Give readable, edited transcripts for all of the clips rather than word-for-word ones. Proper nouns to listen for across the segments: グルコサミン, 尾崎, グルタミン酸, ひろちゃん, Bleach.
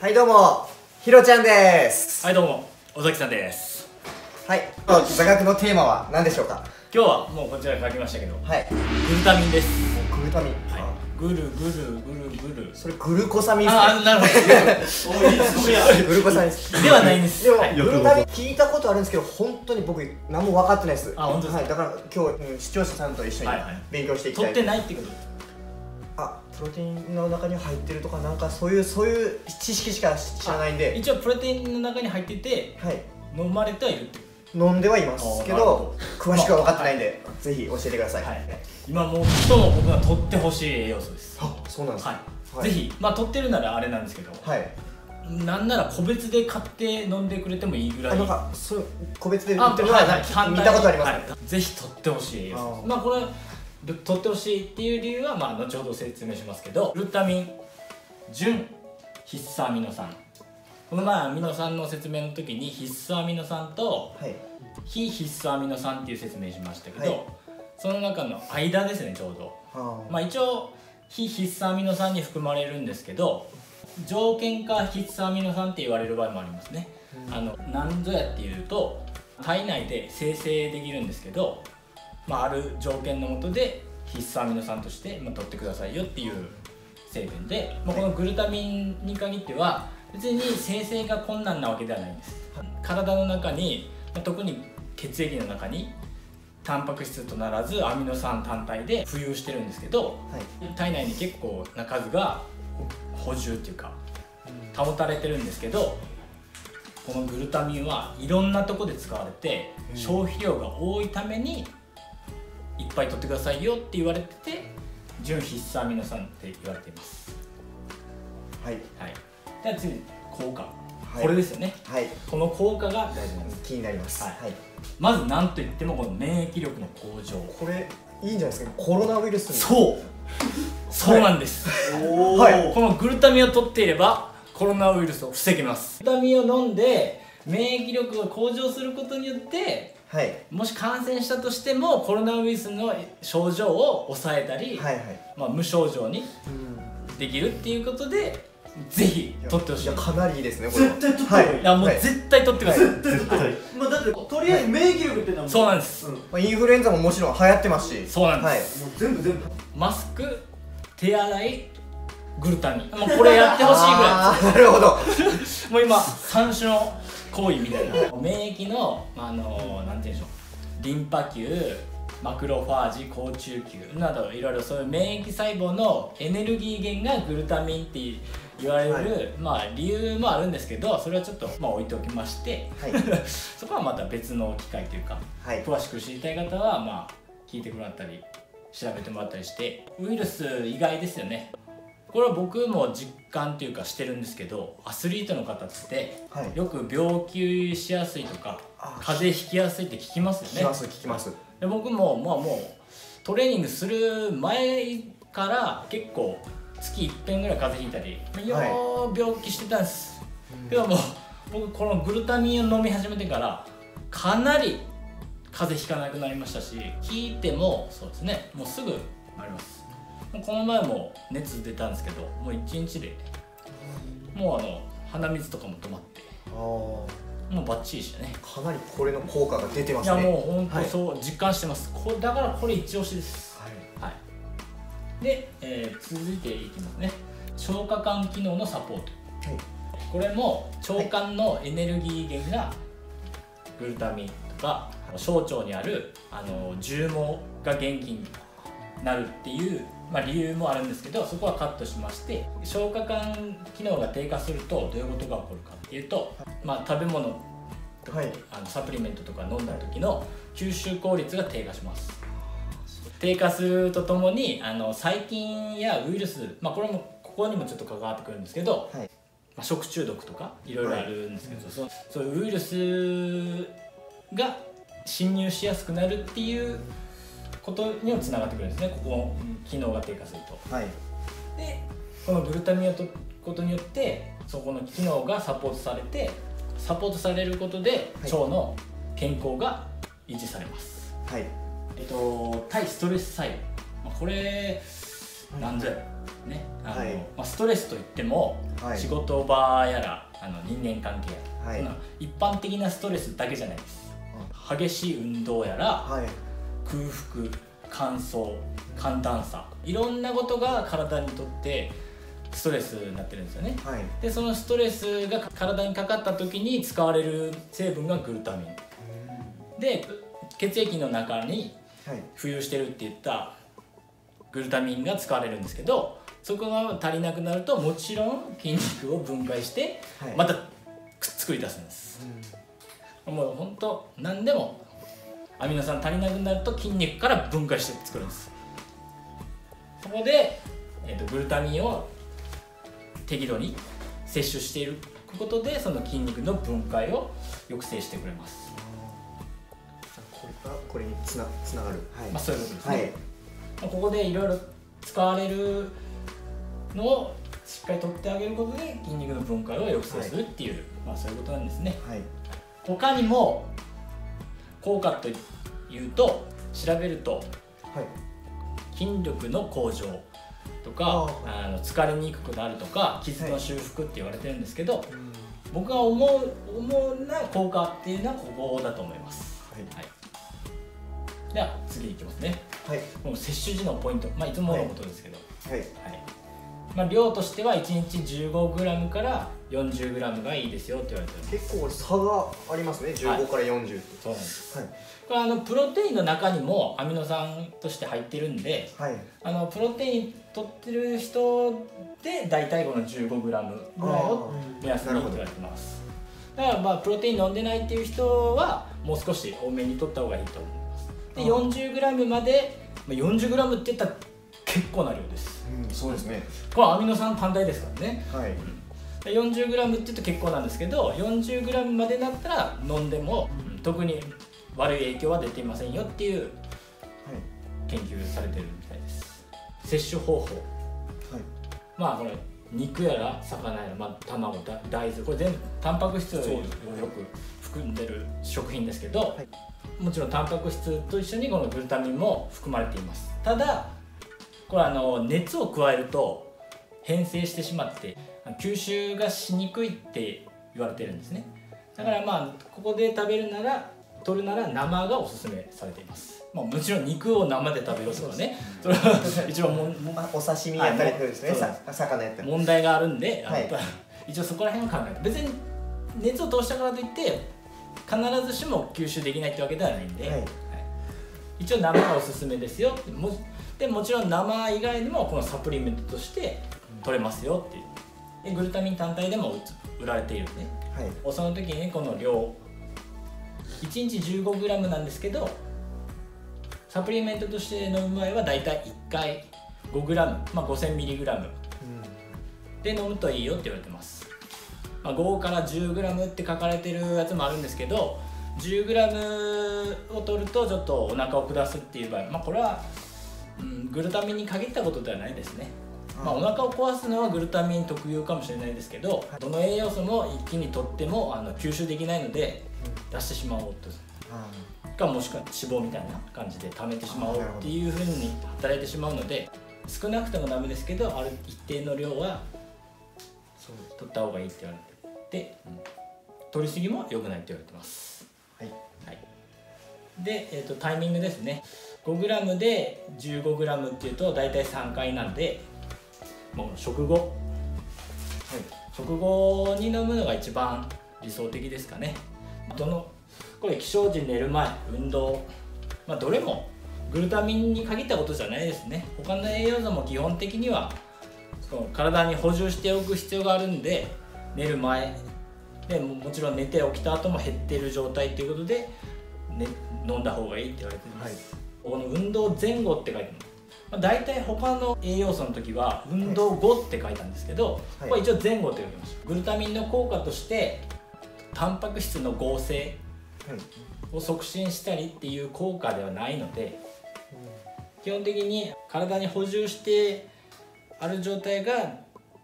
はいどうも、ひろちゃんです。はいどうも、尾崎さんです。はい、座学のテーマは何でしょうか？今日はもうこちらに書きましたけど、はい、グルタミンです。グルタミン、はい、グルグルグルグル、それグルコサミンですね。ああ、なるほど、グルコサミンではないんです。でもグルタミン聞いたことあるんですけど、本当に僕何も分かってないです。あ、本当ですか？だから今日視聴者さんと一緒に勉強していきたい。取ってないってこと？あ、プロテインの中に入ってるとか、なんかそういう知識しか知らないんで。一応プロテインの中に入ってて、はい、飲まれてはいるってこと？飲んではいますけど、詳しくは分かってないんで、ぜひ教えてください。今もう最も僕が取ってほしい栄養素です。あ、そうなんですか？ぜひ、まあ取ってるならあれなんですけど、なんなら個別で買って飲んでくれてもいいぐらい。なんか個別で売ってるのは見たことあります。ぜひ取ってほしい栄養素。まあこれ取ってほしいっていう理由はまあ後ほど説明しますけど、グルタミン、純必須アミノ酸。この前アミノ酸の説明の時に必須アミノ酸と非必須アミノ酸っていう説明しましたけど、はい、その中の間ですね、ちょうど。まあ一応非必須アミノ酸に含まれるんですけど、条件化必須アミノ酸って言われる場合もありますね。なんぞやっていうと体内で生成できるんですけど、まあ、ある条件のもとで必須アミノ酸として取ってくださいよっていう成分で、まあ、このグルタミンに限っては別に生成が困難なわけではないんです。体の中に、特に血液の中にタンパク質とならずアミノ酸単体で浮遊してるんですけど、はい、体内に結構な数が補充っていうか保たれてるんですけど、このグルタミンはいろんなとこで使われて消費量が多いためにいっぱい取ってくださいよって言われてて、純必須アミノ酸って言われています。はい、はい、では次に効果、はい、これですよね、はい、この効果が大事なんです。気になります。まず何といってもこの免疫力の向上、これいいんじゃないですか？コロナウイルスに。そうそうなんです。はい、このグルタミンを取っていればコロナウイルスを防げます。グルタミンを飲んで免疫力が向上することによって、はい、もし感染したとしてもコロナウイルスの症状を抑えたり、はいはい、まあ、無症状にできるっていうことで、ぜひ取ってほしい。かなりいいですね、これ。絶対取ってほしい。いや、もう絶対取ってください。絶対取ってほしい。まあだってとりあえず免疫力ってのはそうなんです。インフルエンザももちろん流行ってますし。そうなんです。もう全部マスク、手洗い、グルタミン、もうこれやってほしいぐらい。なるほど。もう今3種の行為みたいな。免疫のなんていうんでしょう、リンパ球、マクロファージ、好中球などいろいろ、そういう免疫細胞のエネルギー源がグルタミンっていう言われる、はい、まあ理由もあるんですけど、それはちょっとまあ置いておきまして、はい、そこはまた別の機会というか、はい、詳しく知りたい方はまあ聞いてもらったり調べてもらったりして。ウイルス意外ですよね。これは僕も実感というかしてるんですけど、アスリートの方って、はい、よく病気しやすいとか風邪ひきやすいって聞きますよね。聞きます。で僕もまあもうトレーニングする前から結構月一遍ぐらい風邪ひいたりよう病気してたんです、はい、けども僕このグルタミンを飲み始めてからかなり風邪ひかなくなりましたし、聞いてもそうですね、もうすぐ治ります。この前も熱出たんですけど、もう1日でもう鼻水とかも止まって、もうバッチリしたね。かなりこれの効果が出てますね。いやもう本当そう、はい、実感してます。これだからこれ一押しです。はい、はい。で、続いていきますね。消化管機能のサポート、はい、これも腸管のエネルギー源がグルタミンとか、はい、小腸にある重毛が元気になるっていう、まあ、理由もあるんですけど、そこはカットしまして、消化管機能が低下するとどういうことが起こるかっていうと、まあ、食べ物とか、はい、サプリメントとか飲んだ時の吸収効率が低下します。低下するとともに細菌やウイルス、まあ、これもここにもちょっと関わってくるんですけど、はい、まあ食中毒とかいろいろあるんですけど、はい、そういうウイルスが侵入しやすくなるっていうことにもつながってくるんですね。ここの機能が低下すると、はい、でこのグルタミンを取ることによってそこの機能がサポートされることで腸の健康が維持されます。はい、対ストレス細胞、これなんぞや、ね、ストレスといっても、はい、仕事場やら人間関係やら、はい、そんな一般的なストレスだけじゃないです。激しい運動やら、はい、空腹、乾燥、寒暖差、いろんなことが体にとってストレスになってるんですよね、はい、でそのストレスが体にかかった時に使われる成分がグルタミンで、血液の中に浮遊してるって言ったグルタミンが使われるんですけど、そこが足りなくなるともちろん筋肉を分解してまた作り出すんです、はい、もうほんと何でもアミノ酸足りなくなると筋肉から分解して作るんです。そこで、グルタミンを適度に摂取していることでその筋肉の分解を抑制してくれます。これにつながる、はい、まあそういうことですね、はい、ここでいろいろ使われるのをしっかり取ってあげることで筋肉の分解を抑制するっていう、はい、まあそういうことなんですね、はい、他にも効果というと調べると、はい、筋力の向上とか疲れにくくなるとか傷の修復って言われてるんですけど、はい、僕が思うな効果っていうのはここだと思います、はいはい、では次いきますね、はい、もう摂取時のポイント、まあ、いつものことですけど、はいはい、まあ、量としては1日 15g から 40g がいいですよって言われてる。結構差がありますね、15から40って、はい、そうなんです、はい、これプロテインの中にもアミノ酸として入ってるんで、はい、プロテイン取ってる人で大体この 15g ぐらいを目安にって言われてます。だからまあプロテイン飲んでないっていう人はもう少し多めに取った方がいいと思います。で 40g まで、まあ、40g って言ったら結構な量です、うん、そうですね、これはアミノ酸単体ですからね、はい、40g って言うと結構なんですけど 40g までなったら飲んでも、うん、特に悪い影響は出ていませんよっていう研究されてるみたいです。摂取方法、はい、まあこれ肉やら魚やら、まあ、卵、大豆、これ全部タンパク質をよく含んでる食品ですけど、はい、もちろんタンパク質と一緒にこのグルタミンも含まれています。ただこれ熱を加えると変性してしまって吸収がしにくいって言われてるんですね。だからまあここで食べるなら取るなら生がおすすめされています。まあ、もちろん肉を生で食べるとかね、それは一応お刺身やったりとですね、魚やったり問題があるんで、はい、一応そこら辺を考えて、別に熱を通したからといって必ずしも吸収できないってわけではないんで、はいはい、一応生がおすすめですよって、もちろん生以外にもこのサプリメントとして取れますよっていう。でグルタミン単体でも売られているね、はい、その時にこの量1日 15g なんですけど、サプリメントとして飲む場合はだいたい1回 5g、まあ、5000mg で飲むといいよって言われてます、まあ、5から 10g って書かれてるやつもあるんですけど 10g を取るとちょっとお腹を下すっていう場合、まあ、これはグルタミンに限ったことではないですね、まあ、お腹を壊すのはグルタミン特有かもしれないですけど、どの栄養素も一気にとっても吸収できないので出してしまおうとか、もしくは脂肪みたいな感じで溜めてしまおうっていうふうに働いてしまうので、少なくてもダメですけどある一定の量は取った方がいいって言われて、取りすぎも良くないって言われてます、はいはい。で、タイミングですね。 5g で 15g っていうと大体3回なんで、もう食後、はい、食後に飲むのが一番理想的ですかね。これ起床時、寝る前、運動、まあ、どれもグルタミンに限ったことじゃないですね。他の栄養素も基本的には体に補充しておく必要があるんで、寝る前でもちろん寝て起きた後も減ってる状態っていうことで、ね、飲んだ方がいいって言われてます、はい。この運動前後って書いてます。だいたい他の栄養素の時は運動後って書いたんですけど、はい、これ一応前後って書きました。グルタミンの効果としてタンパク質の合成を促進したりっていう効果ではないので、基本的に体に補充してある状態が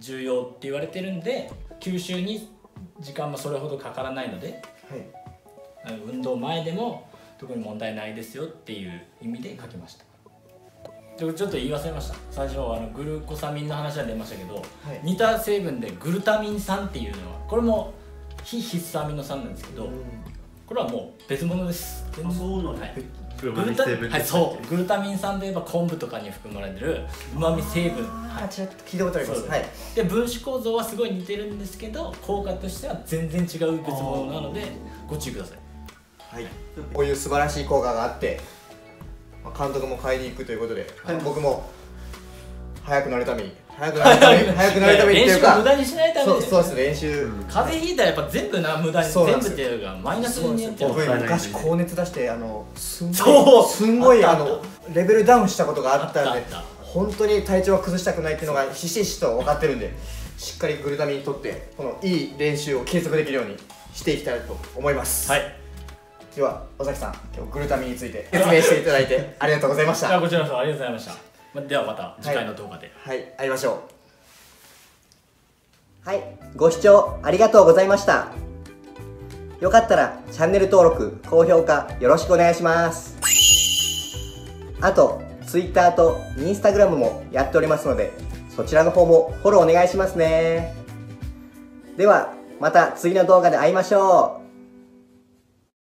重要って言われてるんで、吸収に時間もそれほどかからないので、はい、運動前でも特に問題ないですよっていう意味で書きました。ちょっと言い忘れました。最初グルコサミンの話は出ましたけど、はい、似た成分でグルタミン酸っていうのはこれも非必須アミノ酸なんですけど、うん、これはもう別物です。あ、そうなんだ。グルタミン酸といえば昆布とかに含まれてるうまみ成分、はい、ちょっと聞いたことあります。はい、で分子構造はすごい似てるんですけど効果としては全然違う別物なのでご注意ください。はい、こういう素晴らしい効果があって、まあ、監督も買いに行くということで、はい、僕も早くなるためにっていうか、練習無駄にしないために。そうですね、練習風邪ひいたらやっぱ全部な無駄に、全部っていうかマイナスになってる。僕昔高熱出してすんごいレベルダウンしたことがあったんで、本当に体調は崩したくないっていうのがひしひしと分かってるんで、しっかりグルタミンとってこのいい練習を継続できるようにしていきたいと思います。はい、では尾崎さん、今日グルタミンについて説明していただいてありがとうございました。こちらこそありがとうございました。ではまた次回の動画で、はい、会いましょう。はい、ご視聴ありがとうございました。よかったらチャンネル登録、高評価よろしくお願いします。あと Twitter と Instagram もやっておりますので、そちらの方もフォローお願いしますね。ではまた次の動画で会いましょう。